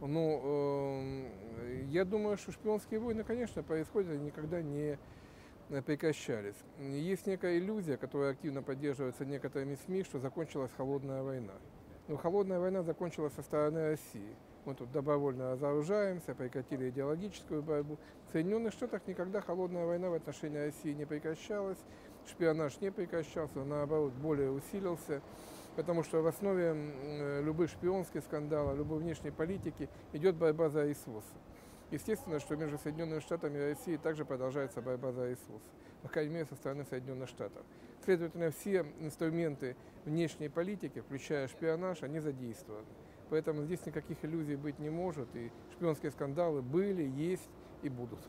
Ну, я думаю, что шпионские войны, конечно, происходят и никогда не прекращались. Есть некая иллюзия, которая активно поддерживается некоторыми СМИ, что закончилась холодная война. Но холодная война закончилась со стороны России. Мы тут добровольно разоружаемся, прекратили идеологическую борьбу. В Соединенных Штатах никогда холодная война в отношении России не прекращалась, шпионаж не прекращался, наоборот, более усилился, потому что в основе любых шпионских скандалов, любой внешней политики идет борьба за ресурсы. Естественно, что между Соединенными Штатами и Россией также продолжается борьба за ресурсы, по крайней мере, со стороны Соединенных Штатов. Следовательно, все инструменты внешней политики, включая шпионаж, они задействованы. Поэтому здесь никаких иллюзий быть не может, и шпионские скандалы были, есть и будут.